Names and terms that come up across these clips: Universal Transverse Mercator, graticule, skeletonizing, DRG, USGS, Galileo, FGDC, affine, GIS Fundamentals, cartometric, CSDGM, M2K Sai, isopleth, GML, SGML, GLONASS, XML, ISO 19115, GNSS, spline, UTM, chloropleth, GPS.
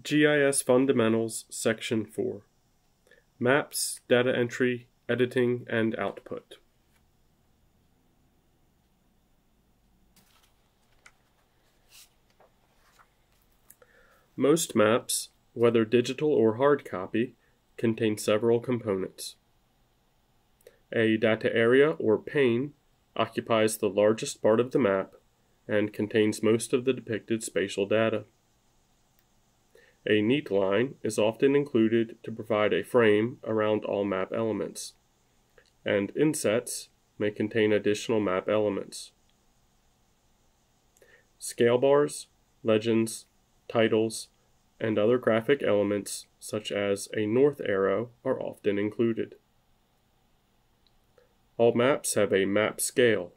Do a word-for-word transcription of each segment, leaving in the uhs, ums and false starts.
G I S Fundamentals, Section four. Maps, Data Entry, Editing, and Output. Most maps, whether digital or hard copy, contain several components. A data area or pane occupies the largest part of the map and contains most of the depicted spatial data. A neat line is often included to provide a frame around all map elements, and insets may contain additional map elements. Scale bars, legends, titles, and other graphic elements such as a north arrow are often included. All maps have a map scale,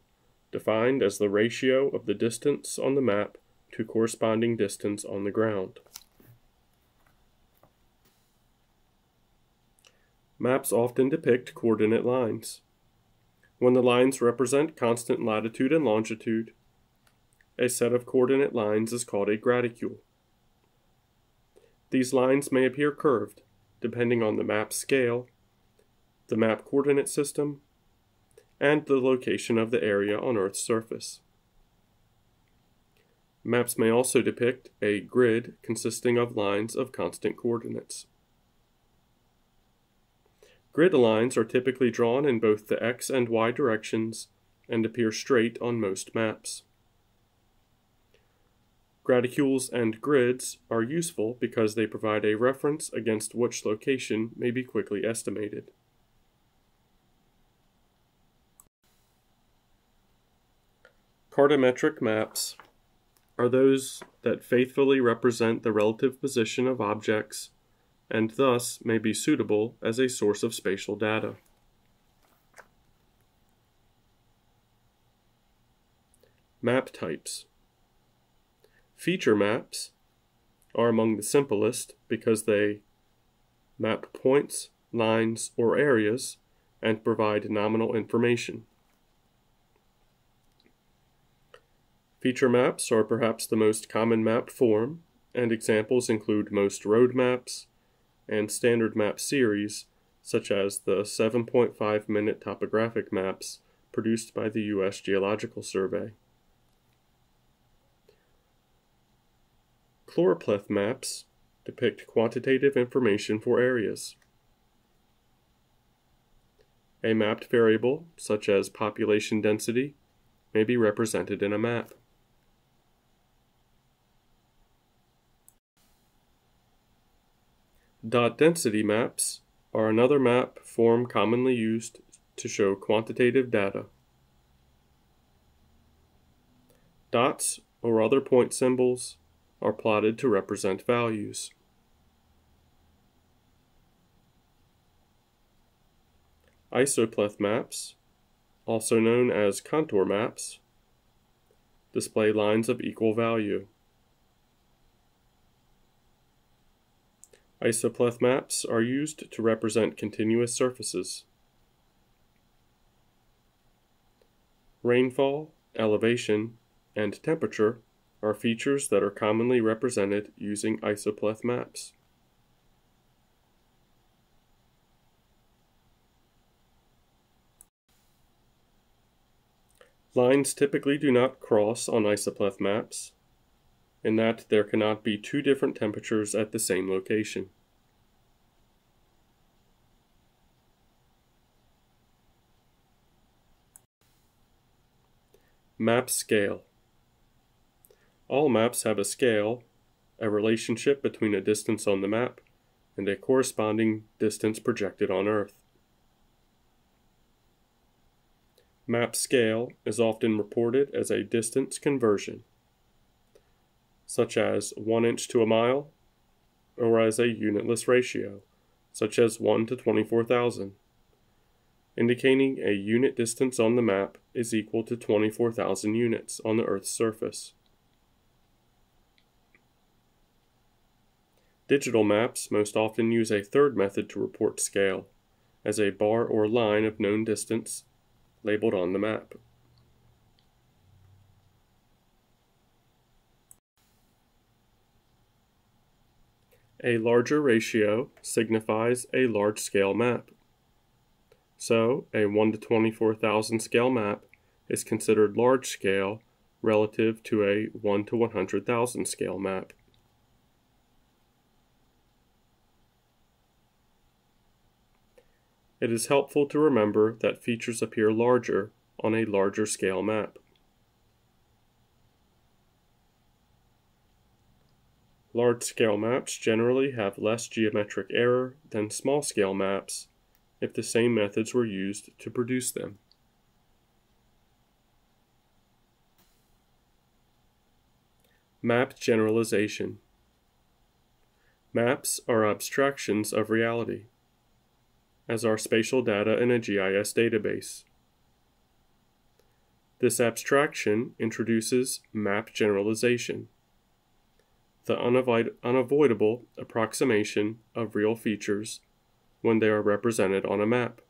defined as the ratio of the distance on the map to corresponding distance on the ground. Maps often depict coordinate lines. When the lines represent constant latitude and longitude, a set of coordinate lines is called a graticule. These lines may appear curved, depending on the map scale, the map coordinate system, and the location of the area on Earth's surface. Maps may also depict a grid consisting of lines of constant coordinates. Grid lines are typically drawn in both the X and Y directions and appear straight on most maps. Graticules and grids are useful because they provide a reference against which location may be quickly estimated. Cartometric maps are those that faithfully represent the relative position of objects and thus may be suitable as a source of spatial data. Map types. Feature maps are among the simplest because they map points, lines, or areas and provide nominal information. Feature maps are perhaps the most common map form, and examples include most road maps and standard map series, such as the seven point five minute topographic maps produced by the U S Geological Survey. Chloropleth maps depict quantitative information for areas. A mapped variable, such as population density, may be represented in a map. Dot density maps are another map form commonly used to show quantitative data. Dots or other point symbols are plotted to represent values. Isopleth maps, also known as contour maps, display lines of equal value. Isopleth maps are used to represent continuous surfaces. Rainfall, elevation, and temperature are features that are commonly represented using isopleth maps. Lines typically do not cross on isopleth maps, in that there cannot be two different temperatures at the same location. Map scale. All maps have a scale, a relationship between a distance on the map and a corresponding distance projected on Earth. Map scale is often reported as a distance conversion, such as one inch to a mile, or as a unitless ratio, such as one to twenty-four thousand, indicating a unit distance on the map is equal to twenty-four thousand units on the Earth's surface. Digital maps most often use a third method to report scale, as a bar or line of known distance labeled on the map. A larger ratio signifies a large-scale map. So, a one to twenty-four thousand scale map is considered large-scale relative to a one to one hundred thousand scale map. It is helpful to remember that features appear larger on a larger scale map. Large-scale maps generally have less geometric error than small-scale maps if the same methods were used to produce them. Map generalization. Maps are abstractions of reality, as are spatial data in a G I S database. This abstraction introduces map generalization, the unavoid unavoidable approximation of real features when they are represented on a map.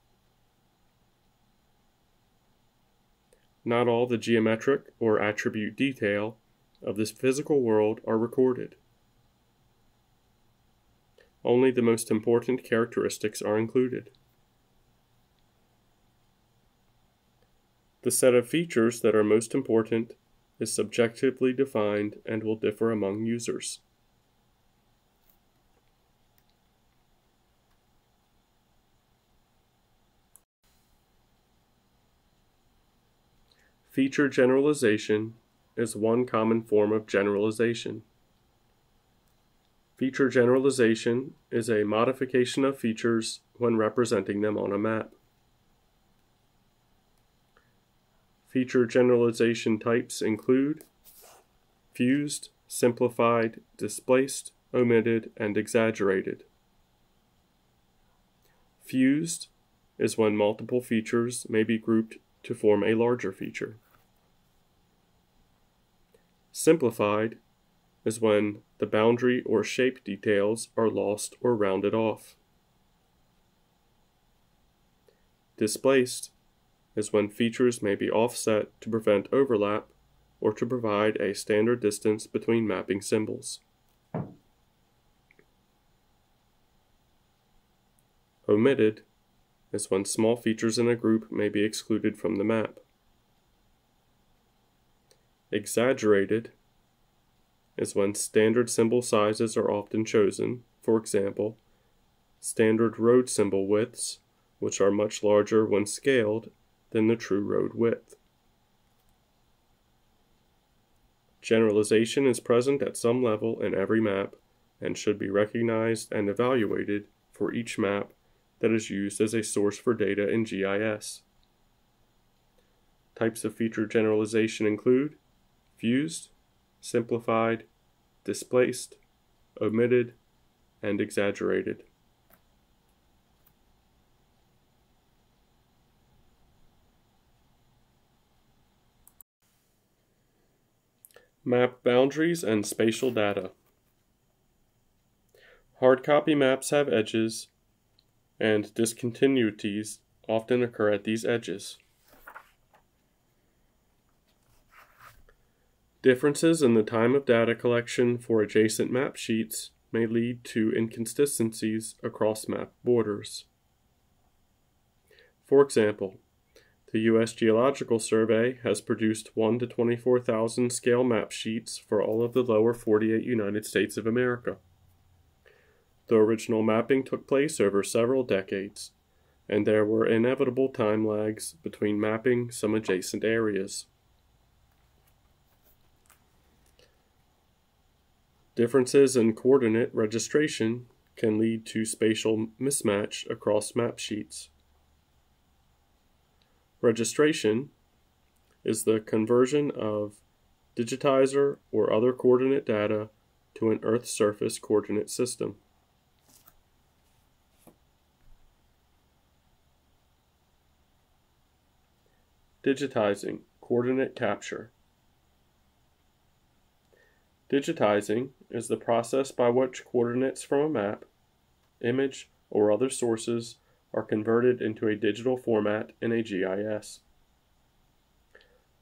Not all the geometric or attribute detail of this physical world are recorded. Only the most important characteristics are included. The set of features that are most important is subjectively defined and will differ among users. Feature generalization is one common form of generalization. Feature generalization is a modification of features when representing them on a map. Feature generalization types include fused, simplified, displaced, omitted, and exaggerated. Fused is when multiple features may be grouped to form a larger feature. Simplified is when the boundary or shape details are lost or rounded off. Displaced is when features may be offset to prevent overlap or to provide a standard distance between mapping symbols. Omitted is when small features in a group may be excluded from the map. Exaggerated is when standard symbol sizes are often chosen, for example, standard road symbol widths, which are much larger when scaled than the true road width. Generalization is present at some level in every map and should be recognized and evaluated for each map that is used as a source for data in G I S. Types of feature generalization include fused, simplified, displaced, omitted, and exaggerated. Map boundaries and spatial data. Hard copy maps have edges, and discontinuities often occur at these edges. Differences in the time of data collection for adjacent map sheets may lead to inconsistencies across map borders. For example, the U S Geological Survey has produced one to twenty-four thousand scale map sheets for all of the lower forty-eight United States of America. The original mapping took place over several decades, and there were inevitable time lags between mapping some adjacent areas. Differences in coordinate registration can lead to spatial mismatch across map sheets. Registration is the conversion of digitizer or other coordinate data to an Earth surface coordinate system. Digitizing, coordinate capture. Digitizing is the process by which coordinates from a map, image, or other sources are converted into a digital format in a G I S.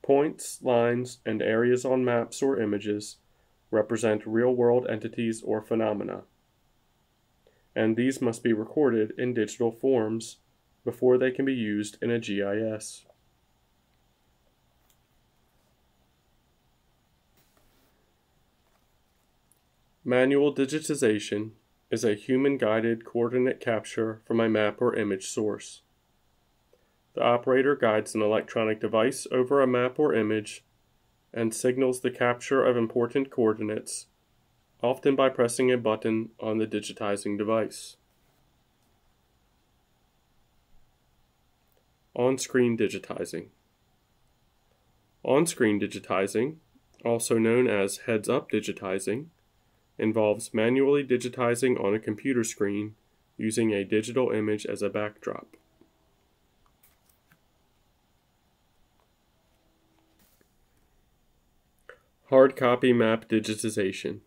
Points, lines, and areas on maps or images represent real-world entities or phenomena, and these must be recorded in digital forms before they can be used in a G I S. Manual digitization is a human-guided coordinate capture from a map or image source. The operator guides an electronic device over a map or image and signals the capture of important coordinates, often by pressing a button on the digitizing device. On-screen digitizing. On-screen digitizing, also known as heads-up digitizing, involves manually digitizing on a computer screen using a digital image as a backdrop. Hard copy map digitization.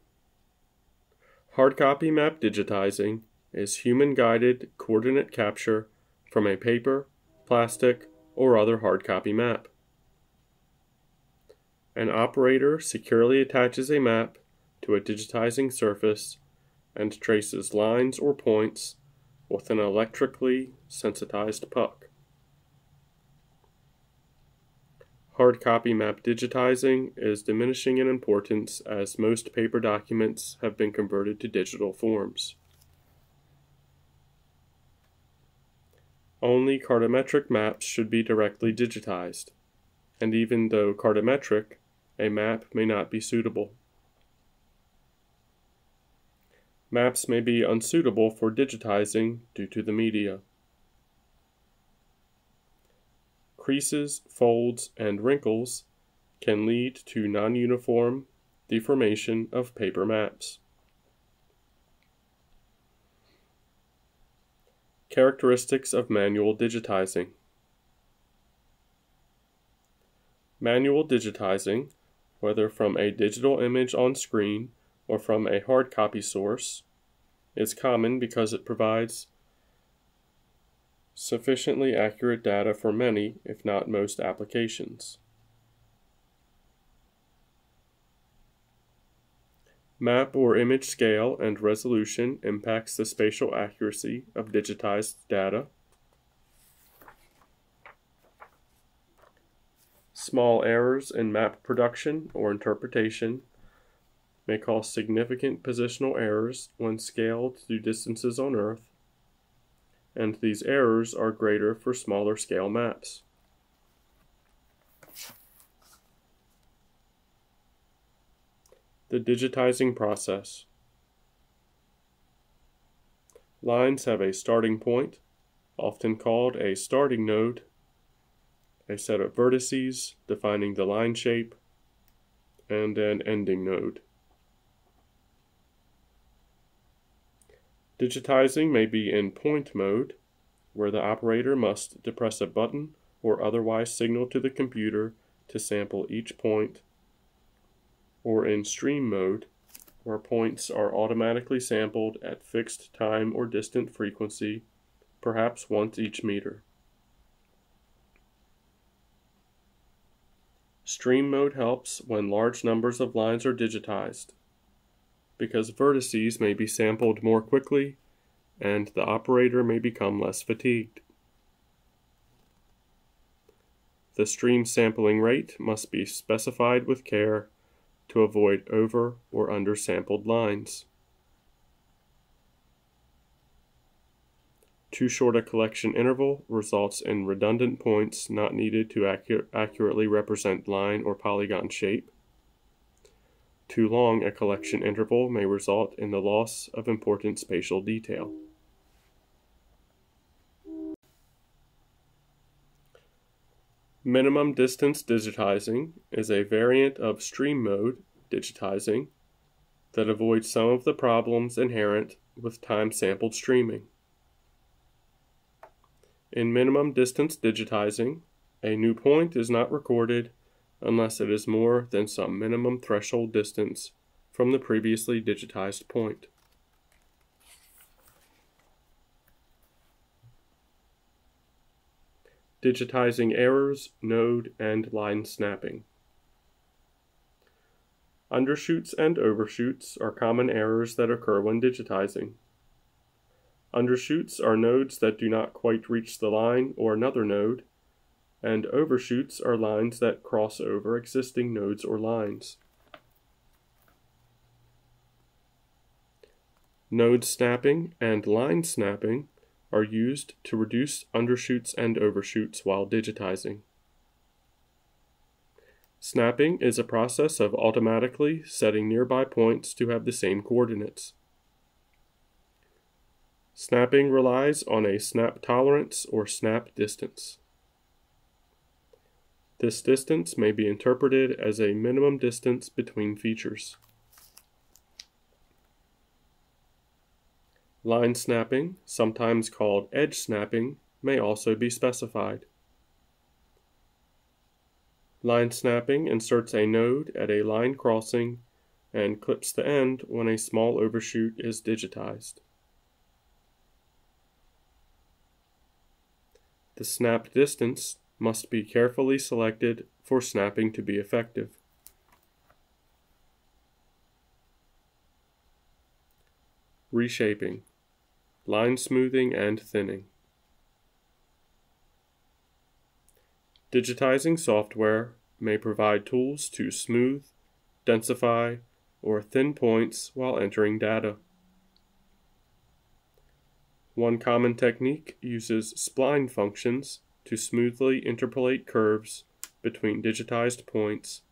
Hard copy map digitizing is human-guided coordinate capture from a paper, plastic, or other hard copy map. An operator securely attaches a map to a digitizing surface and traces lines or points with an electrically sensitized puck. Hard copy map digitizing is diminishing in importance as most paper documents have been converted to digital forms. Only cartometric maps should be directly digitized, and even though cartometric, a map may not be suitable. Maps may be unsuitable for digitizing due to the media. Creases, folds, and wrinkles can lead to non-uniform deformation of paper maps. Characteristics of manual digitizing. Manual digitizing, whether from a digital image on screen or from a hard copy source, is common because it provides sufficiently accurate data for many, if not most, applications. Map or image scale and resolution impacts the spatial accuracy of digitized data. Small errors in map production or interpretation may cause significant positional errors when scaled to distances on Earth, and these errors are greater for smaller scale maps. The digitizing process. Lines have a starting point, often called a starting node, a set of vertices defining the line shape, and an ending node. Digitizing may be in point mode, where the operator must depress a button or otherwise signal to the computer to sample each point, or in stream mode, where points are automatically sampled at fixed time or distant frequency, perhaps once each meter. Stream mode helps when large numbers of lines are digitized, because vertices may be sampled more quickly and the operator may become less fatigued. The stream sampling rate must be specified with care to avoid over or undersampled lines. Too short a collection interval results in redundant points not needed to accu- accurately represent line or polygon shape. Too long a collection interval may result in the loss of important spatial detail. Minimum distance digitizing is a variant of stream mode digitizing that avoids some of the problems inherent with time-sampled streaming. In minimum distance digitizing, a new point is not recorded unless it is more than some minimum threshold distance from the previously digitized point. Digitizing errors, node, and line snapping. Undershoots and overshoots are common errors that occur when digitizing. Undershoots are nodes that do not quite reach the line or another node, and overshoots are lines that cross over existing nodes or lines. Node snapping and line snapping are used to reduce undershoots and overshoots while digitizing. Snapping is a process of automatically setting nearby points to have the same coordinates. Snapping relies on a snap tolerance or snap distance. This distance may be interpreted as a minimum distance between features. Line snapping, sometimes called edge snapping, may also be specified. Line snapping inserts a node at a line crossing and clips the end when a small overshoot is digitized. The snap distance must be carefully selected for snapping to be effective. Reshaping, line smoothing and thinning. Digitizing software may provide tools to smooth, densify, or thin points while entering data. One common technique uses spline functions to smoothly interpolate curves between digitized points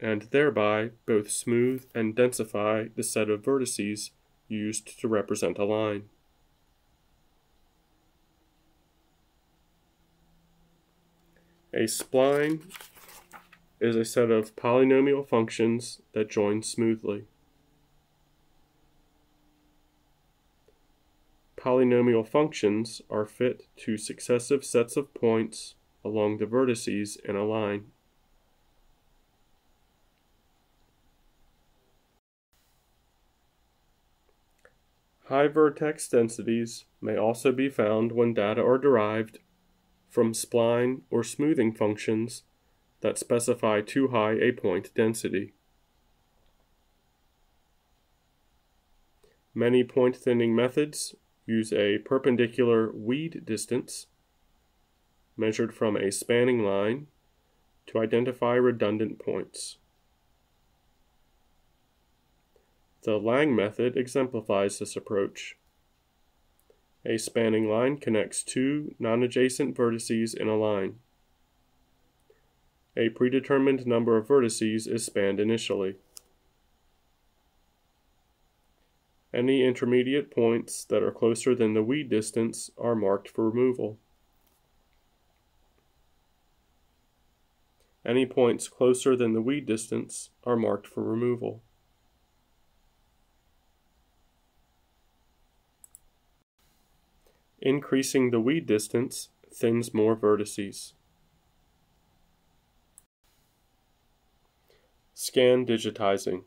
and thereby both smooth and densify the set of vertices used to represent a line. A spline is a set of polynomial functions that join smoothly. Polynomial functions are fit to successive sets of points along the vertices in a line. High vertex densities may also be found when data are derived from spline or smoothing functions that specify too high a point density. Many point thinning methods use a perpendicular weed distance, measured from a spanning line, to identify redundant points. The Lang method exemplifies this approach. A spanning line connects two non-adjacent vertices in a line. A predetermined number of vertices is spanned initially. Any intermediate points that are closer than the weed distance are marked for removal. Any points closer than the weed distance are marked for removal. Increasing the weed distance thins more vertices. Scan digitizing.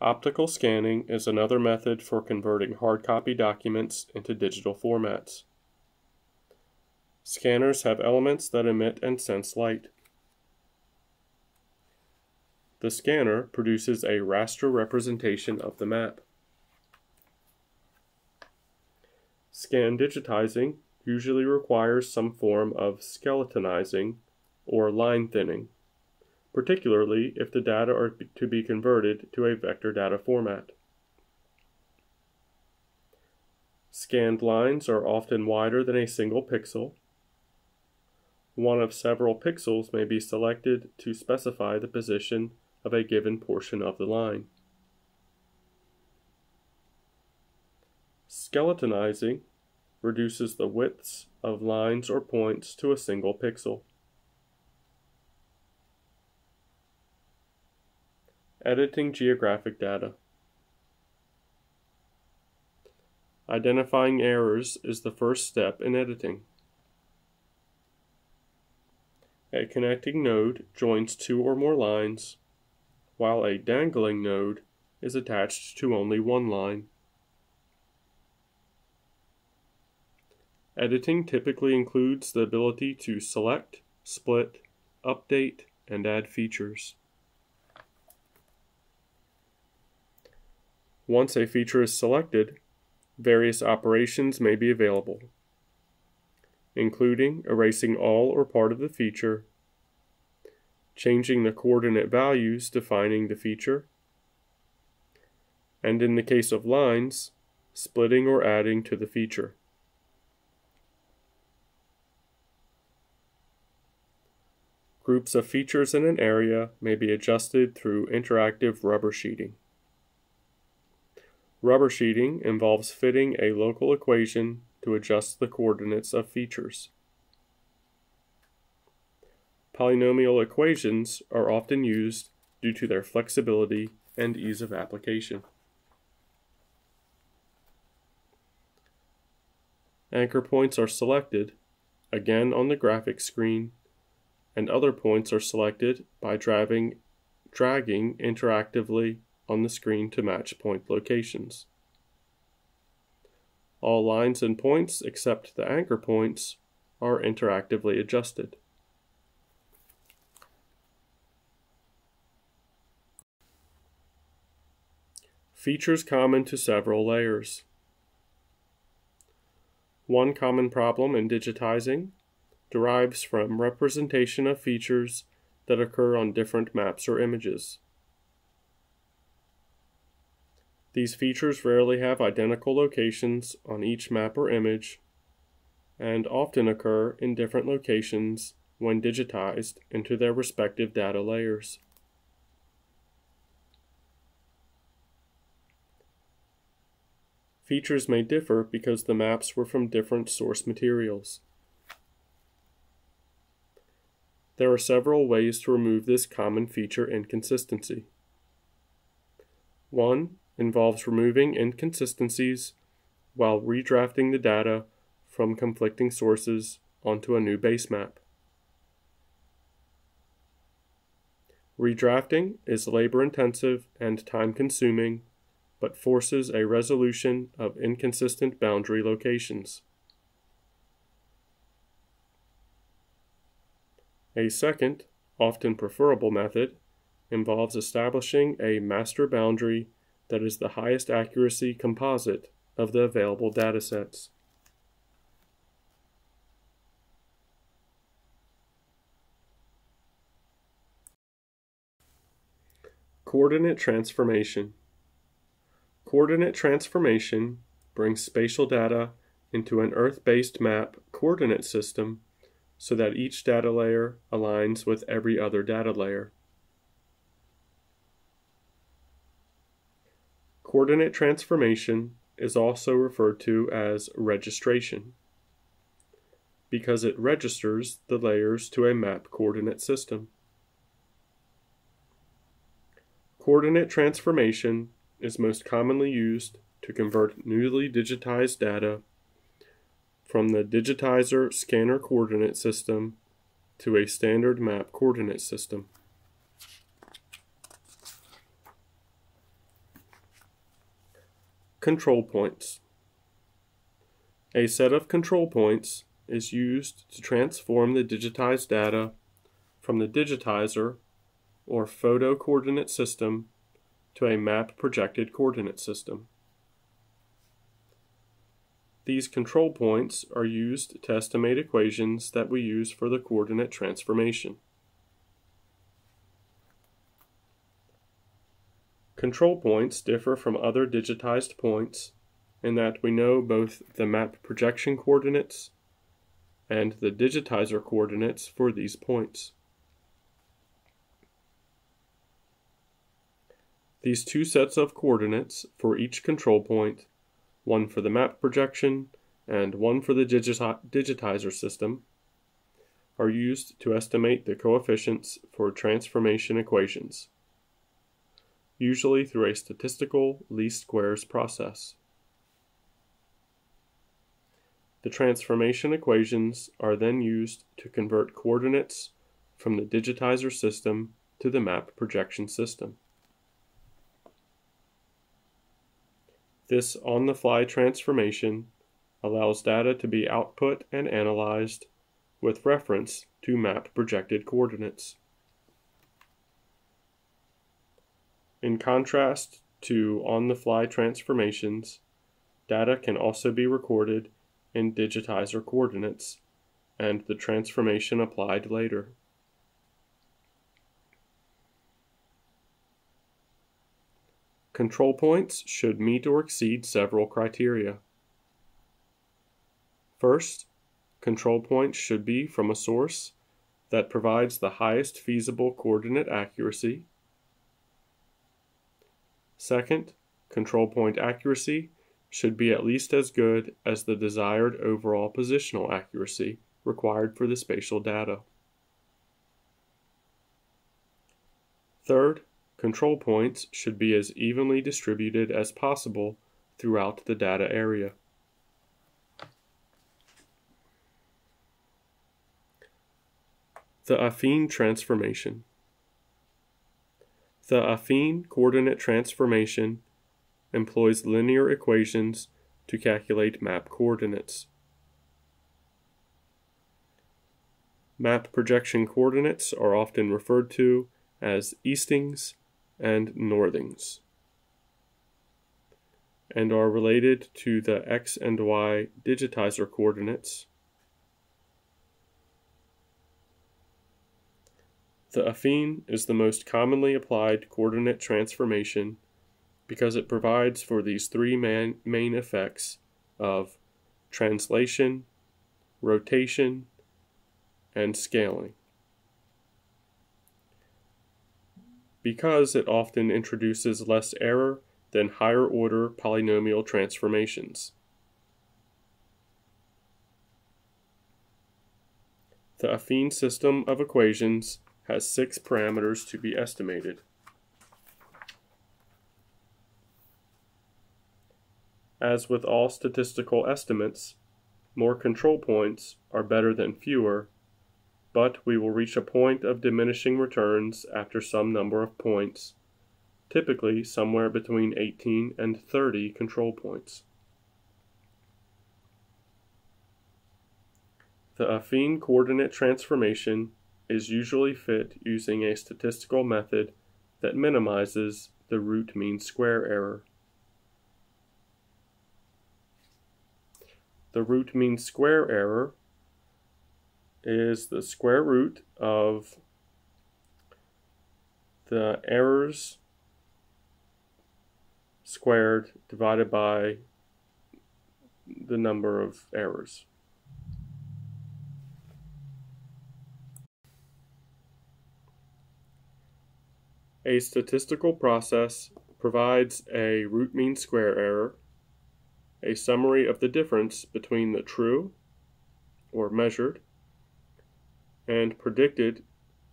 Optical scanning is another method for converting hard copy documents into digital formats. Scanners have elements that emit and sense light. The scanner produces a raster representation of the map. Scan digitizing usually requires some form of skeletonizing or line thinning, particularly if the data are to be converted to a vector data format. Scanned lines are often wider than a single pixel. One of several pixels may be selected to specify the position of a given portion of the line. Skeletonizing reduces the widths of lines or points to a single pixel. Editing geographic data. Identifying errors is the first step in editing. A connecting node joins two or more lines, while a dangling node is attached to only one line. Editing typically includes the ability to select, split, update, and add features. Once a feature is selected, various operations may be available, including erasing all or part of the feature, changing the coordinate values defining the feature, and in the case of lines, splitting or adding to the feature. Groups of features in an area may be adjusted through interactive rubber sheeting. Rubber sheeting involves fitting a local equation to adjust the coordinates of features. Polynomial equations are often used due to their flexibility and ease of application. Anchor points are selected, again on the graphic screen, and other points are selected by dragging, dragging interactively on the screen to match point locations. All lines and points except the anchor points are interactively adjusted. Features common to several layers. One common problem in digitizing derives from representation of features that occur on different maps or images. These features rarely have identical locations on each map or image, and often occur in different locations when digitized into their respective data layers. Features may differ because the maps were from different source materials. There are several ways to remove this common feature inconsistency. One involves removing inconsistencies while redrafting the data from conflicting sources onto a new base map. Redrafting is labor-intensive and time-consuming, but forces a resolution of inconsistent boundary locations. A second, often preferable method, involves establishing a master boundary that is the highest accuracy composite of the available datasets. Coordinate transformation. Coordinate transformation brings spatial data into an Earth-based map coordinate system so that each data layer aligns with every other data layer. Coordinate transformation is also referred to as registration because it registers the layers to a map coordinate system. Coordinate transformation is most commonly used to convert newly digitized data from the digitizer scanner coordinate system to a standard map coordinate system. Control points. A set of control points is used to transform the digitized data from the digitizer or photo coordinate system to a map projected coordinate system. These control points are used to estimate equations that we use for the coordinate transformation. Control points differ from other digitized points in that we know both the map projection coordinates and the digitizer coordinates for these points. These two sets of coordinates for each control point, one for the map projection and one for the digiti digitizer system, are used to estimate the coefficients for transformation equations, usually through a statistical least squares process. The transformation equations are then used to convert coordinates from the digitizer system to the map projection system. This on-the-fly transformation allows data to be output and analyzed with reference to map projected coordinates. In contrast to on-the-fly transformations, Data can also be recorded in digitizer coordinates and the transformation applied later. Control points should meet or exceed several criteria. First, control points should be from a source that provides the highest feasible coordinate accuracy. Second, control point accuracy should be at least as good as the desired overall positional accuracy required for the spatial data. Third, control points should be as evenly distributed as possible throughout the data area. The affine transformation. The affine coordinate transformation employs linear equations to calculate map coordinates. Map projection coordinates are often referred to as eastings and northings, and are related to the X and Y digitizer coordinates. The affine is the most commonly applied coordinate transformation because it provides for these three man, main effects of translation, rotation, and scaling. Because it often introduces less error than higher order polynomial transformations. The affine system of equations has six parameters to be estimated. As with all statistical estimates, more control points are better than fewer, but we will reach a point of diminishing returns after some number of points, typically somewhere between eighteen and thirty control points. The affine coordinate transformation is usually fit using a statistical method that minimizes the root mean square error. The root mean square error is the square root of the errors squared divided by the number of errors. A statistical process provides a root mean square error, a summary of the difference between the true, or measured, and predicted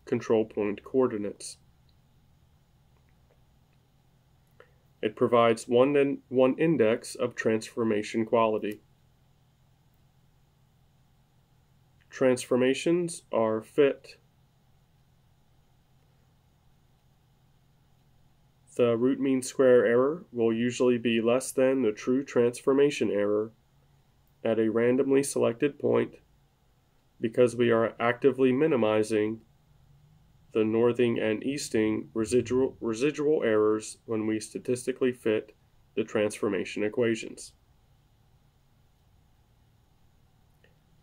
control point coordinates. It provides one, in, one index of transformation quality. Transformations are fit. The root mean square error will usually be less than the true transformation error at a randomly selected point, because we are actively minimizing the northing and easting residual, residual errors when we statistically fit the transformation equations.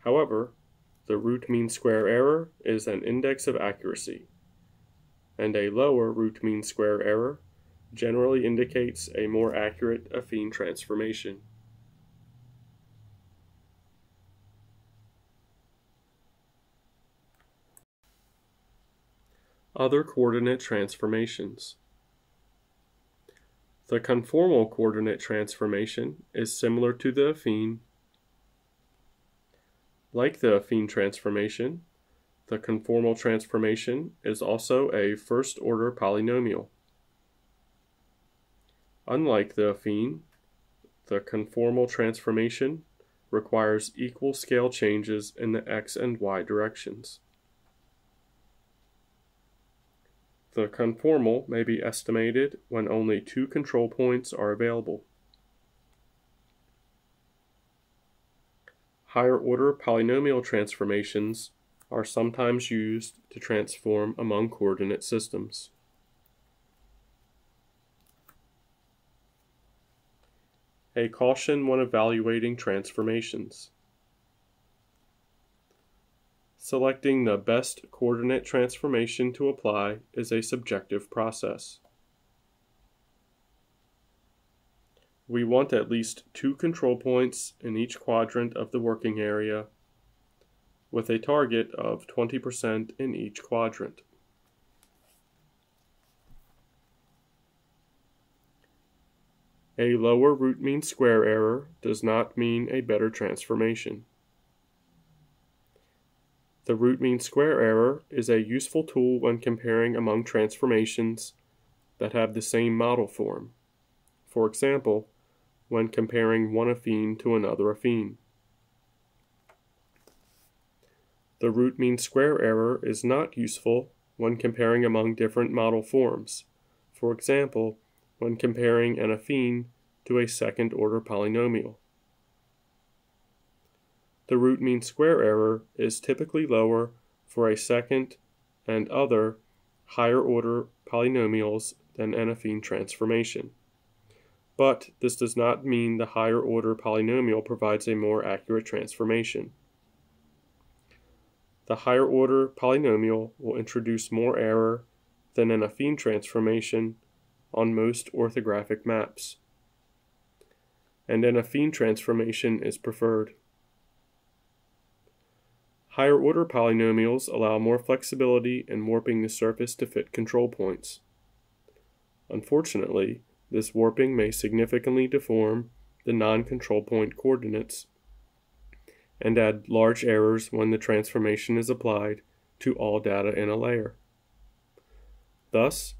However, the root mean square error is an index of accuracy, and a lower root mean square error generally indicates a more accurate affine transformation. Other coordinate transformations. The conformal coordinate transformation is similar to the affine. Like the affine transformation, the conformal transformation is also a first-order polynomial. Unlike the affine, the conformal transformation requires equal scale changes in the x and y directions. The conformal may be estimated when only two control points are available. Higher order polynomial transformations are sometimes used to transform among coordinate systems. A caution when evaluating transformations. Selecting the best coordinate transformation to apply is a subjective process. We want at least two control points in each quadrant of the working area, with a target of twenty percent in each quadrant. A lower root mean square error does not mean a better transformation. The root mean square error is a useful tool when comparing among transformations that have the same model form. For example, when comparing one affine to another affine. The root mean square error is not useful when comparing among different model forms. For example, when comparing an affine to a second-order polynomial. The root mean square error is typically lower for a second and other higher-order polynomials than an affine transformation. But this does not mean the higher-order polynomial provides a more accurate transformation. The higher-order polynomial will introduce more error than an affine transformation on most orthographic maps, and an affine transformation is preferred. Higher order polynomials allow more flexibility in warping the surface to fit control points. Unfortunately, this warping may significantly deform the non-control point coordinates and add large errors when the transformation is applied to all data in a layer. Thus,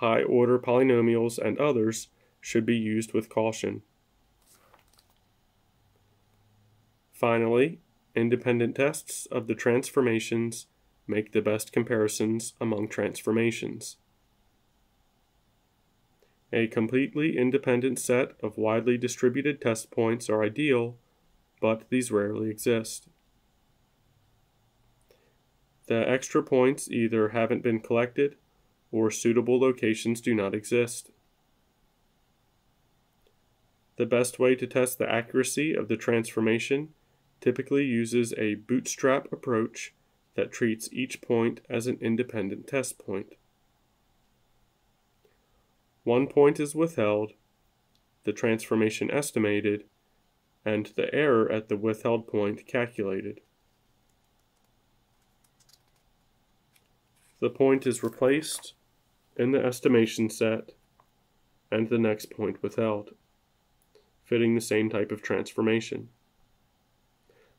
high-order polynomials and others should be used with caution. Finally, independent tests of the transformations make the best comparisons among transformations. A completely independent set of widely distributed test points are ideal, but these rarely exist. The extra points either haven't been collected or suitable locations do not exist. The best way to test the accuracy of the transformation typically uses a bootstrap approach that treats each point as an independent test point. One point is withheld, the transformation estimated, and the error at the withheld point calculated. The point is replaced in the estimation set, and the next point withheld, fitting the same type of transformation.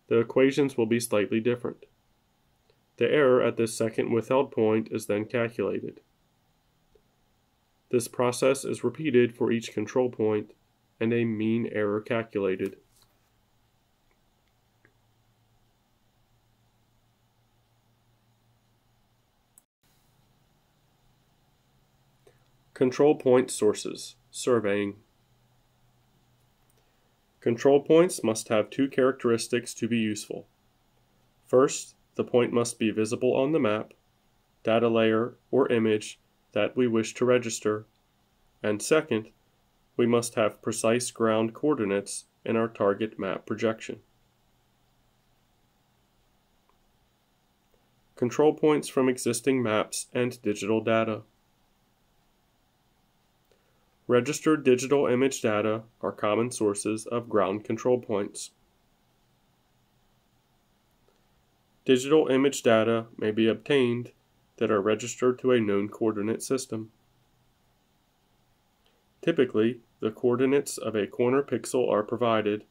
The equations will be slightly different. The error at this second withheld point is then calculated. This process is repeated for each control point, and a mean error calculated. Control point sources, surveying. Control points must have two characteristics to be useful. First, the point must be visible on the map, data layer, or image that we wish to register. And second, we must have precise ground coordinates in our target map projection. Control points from existing maps and digital data. Registered digital image data are common sources of ground control points. Digital image data may be obtained that are registered to a known coordinate system. Typically, the coordinates of a corner pixel are provided,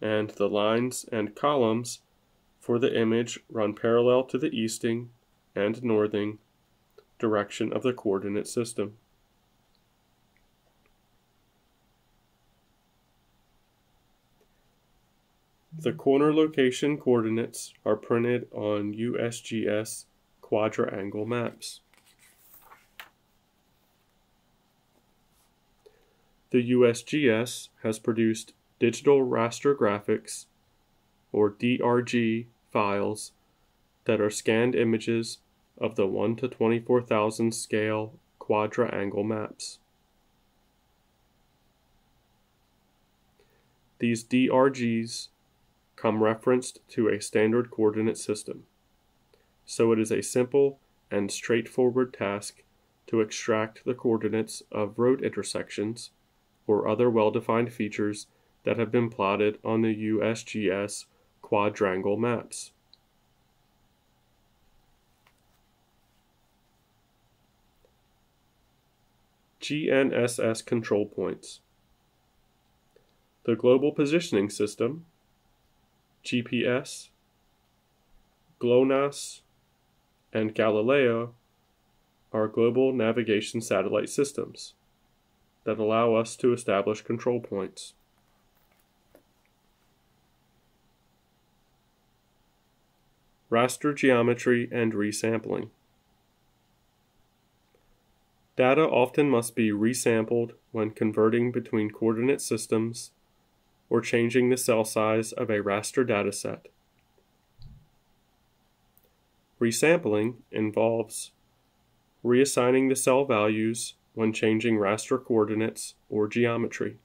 and the lines and columns for the image run parallel to the easting and northing direction of the coordinate system. The corner location coordinates are printed on U S G S quadrangle maps. The U S G S has produced digital raster graphics, or D R G, files that are scanned images of the one to twenty-four thousand scale quadrangle maps. These D R Gs come referenced to a standard coordinate system, so it is a simple and straightforward task to extract the coordinates of road intersections or other well-defined features that have been plotted on the U S G S quadrangle maps. G N S S control points. The Global Positioning System, G P S, GLONASS, and Galileo are global navigation satellite systems that allow us to establish control points. Raster geometry and resampling. Data often must be resampled when converting between coordinate systems or changing the cell size of a raster dataset. Resampling involves reassigning the cell values when changing raster coordinates or geometry.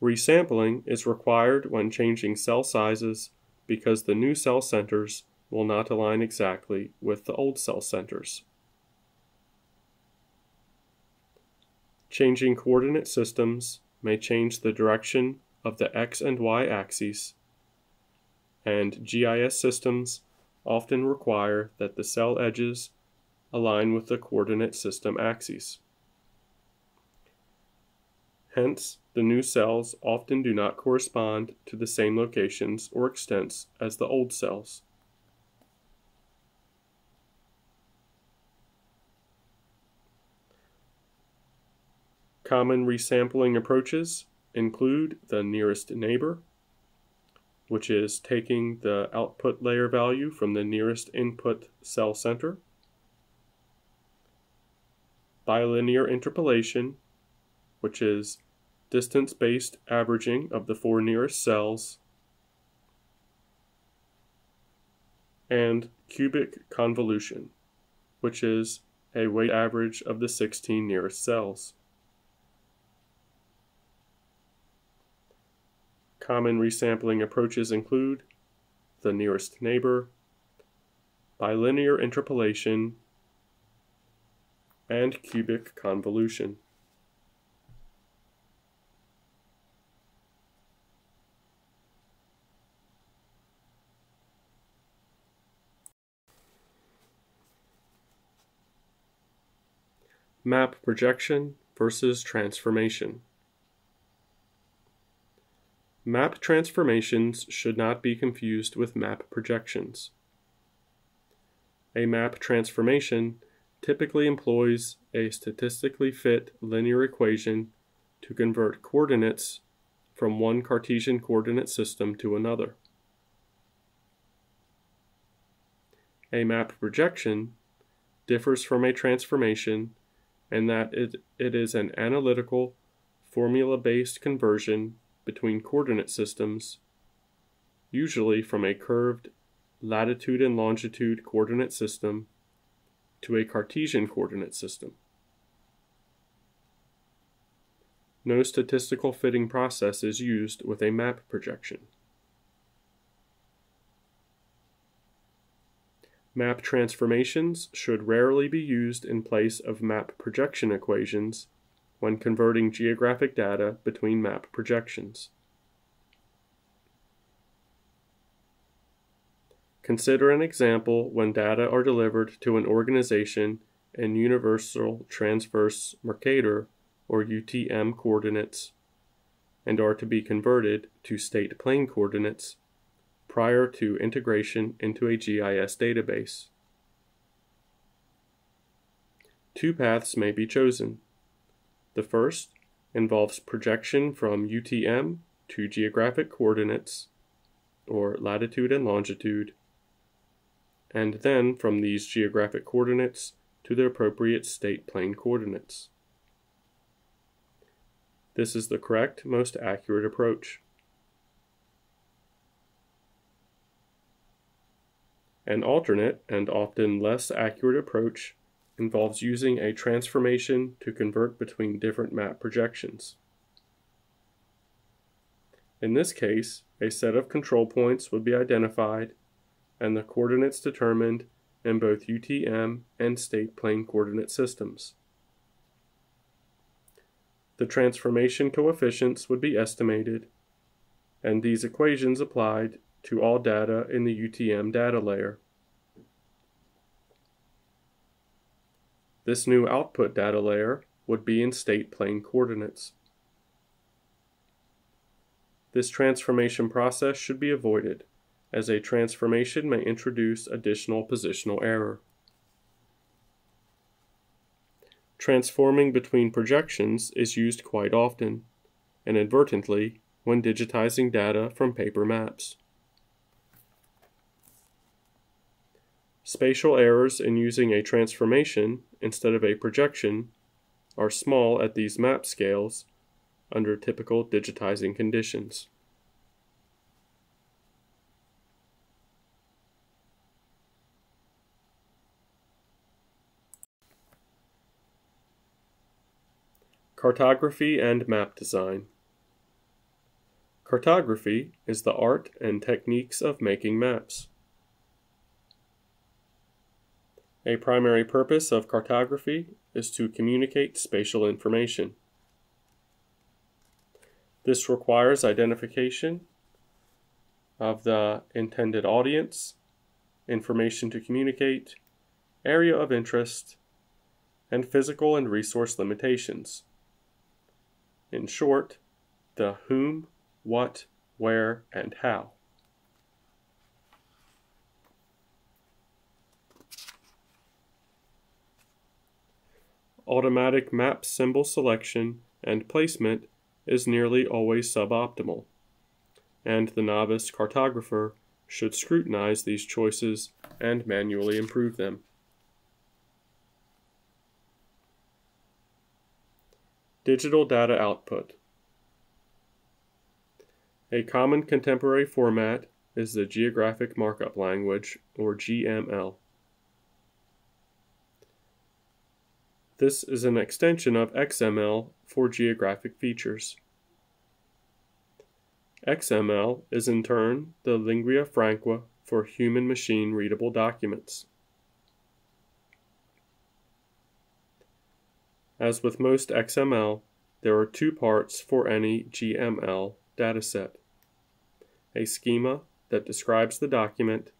Resampling is required when changing cell sizes because the new cell centers will not align exactly with the old cell centers. Changing coordinate systems may change the direction of the X and Y axes, and G I S systems often require that the cell edges align with the coordinate system axes. Hence, the new cells often do not correspond to the same locations or extents as the old cells. Common resampling approaches include the nearest neighbor, which is taking the output layer value from the nearest input cell center, bilinear interpolation, which is distance-based averaging of the four nearest cells, and cubic convolution, which is a weighted average of the sixteen nearest cells. Common resampling approaches include the nearest neighbor, bilinear interpolation, and cubic convolution. Map projection versus transformation. Map transformations should not be confused with map projections. A map transformation typically employs a statistically fit linear equation to convert coordinates from one Cartesian coordinate system to another. A map projection differs from a transformation in that it, it is an analytical, formula-based conversion between coordinate systems, usually from a curved latitude and longitude coordinate system to a Cartesian coordinate system. No statistical fitting process is used with a map projection. Map transformations should rarely be used in place of map projection equations when converting geographic data between map projections. Consider an example when data are delivered to an organization in Universal Transverse Mercator, or U T M, coordinates and are to be converted to state plane coordinates prior to integration into a G I S database. Two paths may be chosen. The first involves projection from U T M to geographic coordinates, or latitude and longitude, and then from these geographic coordinates to the appropriate state plane coordinates. This is the correct, most accurate approach. An alternate and often less accurate approach involves using a transformation to convert between different map projections. In this case, a set of control points would be identified and the coordinates determined in both U T M and state plane coordinate systems. The transformation coefficients would be estimated, and these equations applied to all data in the U T M data layer. This new output data layer would be in state plane coordinates. This transformation process should be avoided, as a transformation may introduce additional positional error. Transforming between projections is used quite often, and inadvertently, when digitizing data from paper maps. Spatial errors in using a transformation instead of a projection are small at these map scales under typical digitizing conditions. Cartography and map design. Cartography is the art and techniques of making maps. A primary purpose of cartography is to communicate spatial information. This requires identification of the intended audience, information to communicate, area of interest, and physical and resource limitations. In short, the whom, what, where, and how. Automatic map symbol selection and placement is nearly always suboptimal, and the novice cartographer should scrutinize these choices and manually improve them. Digital data output. A common contemporary format is the Geographic Markup Language, or G M L. This is an extension of X M L for geographic features. X M L is in turn the lingua franca for human machine readable documents. As with most X M L, there are two parts for any G M L dataset: a schema that describes the document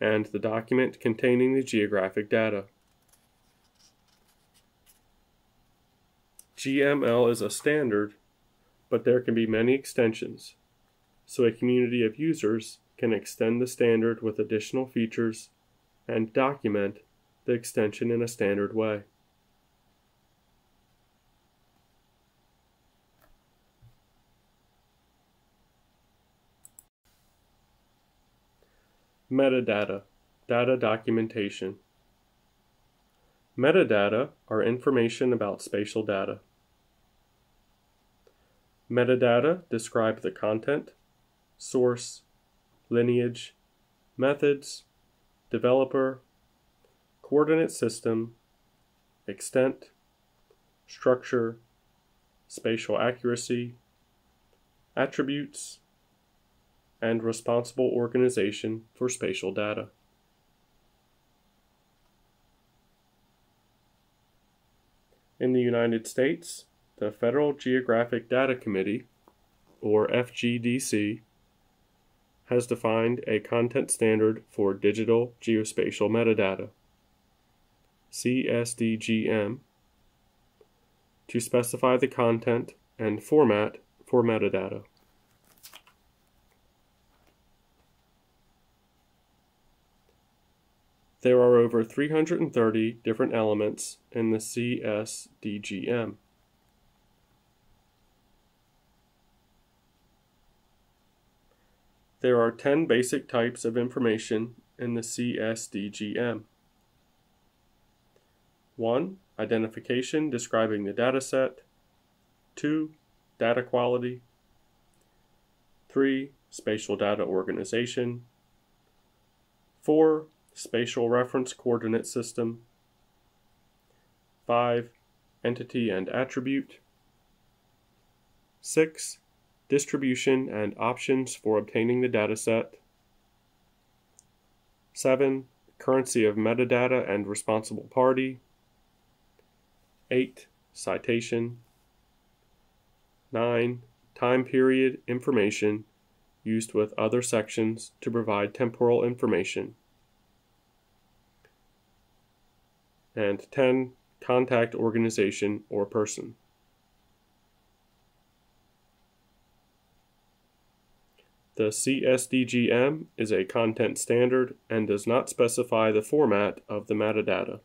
and the document containing the geographic data. G M L is a standard, but there can be many extensions, so a community of users can extend the standard with additional features and document the extension in a standard way. Metadata, data documentation. Metadata are information about spatial data. Metadata describe the content, source, lineage, methods, developer, coordinate system, extent, structure, spatial accuracy, attributes, and responsible organization for spatial data. In the United States, the Federal Geographic Data Committee, or F G D C, has defined a content standard for digital geospatial metadata, C S D G M, to specify the content and format for metadata. There are over three hundred thirty different elements in the C S D G M. There are ten basic types of information in the C S D G M. one. Identification describing the dataset. two. Data quality. three. Spatial data organization. four. Spatial reference coordinate system. five. Entity and attribute. six. distribution and options for obtaining the dataset. seven. Currency of metadata and responsible party. eight. Citation. nine. Time period information used with other sections to provide temporal information. And ten. Contact organization or person. The C S D G M is a content standard and does not specify the format of the metadata.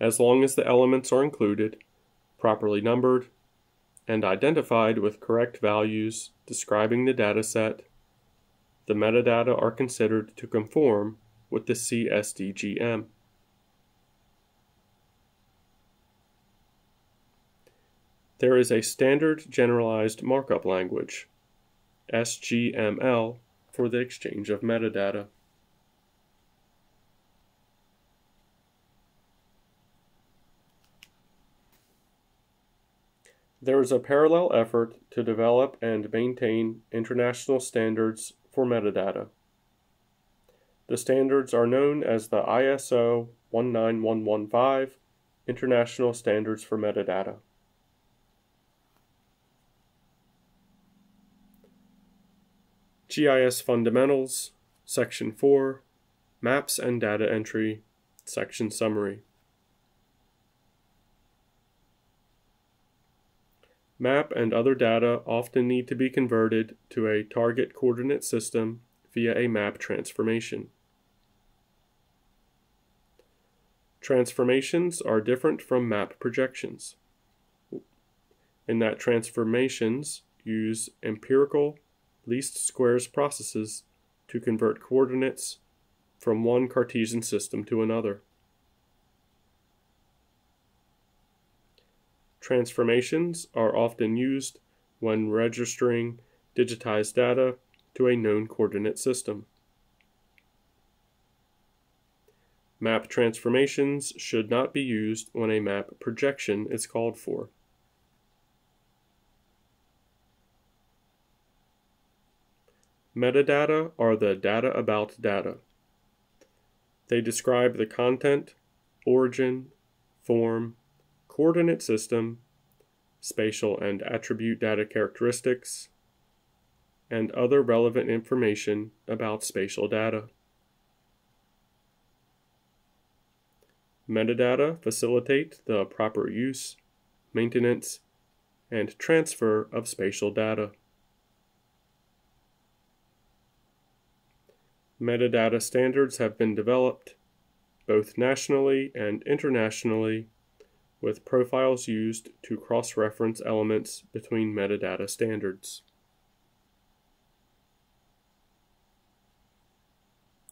As long as the elements are included, properly numbered, and identified with correct values describing the dataset, the metadata are considered to conform with the C S D G M. There is a standard generalized markup language, S G M L, for the exchange of metadata. There is a parallel effort to develop and maintain international standards for metadata. The standards are known as the I S O one nine one one five International Standards for Metadata. G I S Fundamentals, Section four, Maps and Data Entry, Section Summary. Map and other data often need to be converted to a target coordinate system via a map transformation. Transformations are different from map projections, in that transformations use empirical least squares processes to convert coordinates from one Cartesian system to another. Transformations are often used when registering digitized data to a known coordinate system. Map transformations should not be used when a map projection is called for. Metadata are the data about data. They describe the content, origin, form, coordinate system, spatial and attribute data characteristics, and other relevant information about spatial data. Metadata facilitate the proper use, maintenance, and transfer of spatial data. Metadata standards have been developed, both nationally and internationally, with profiles used to cross-reference elements between metadata standards.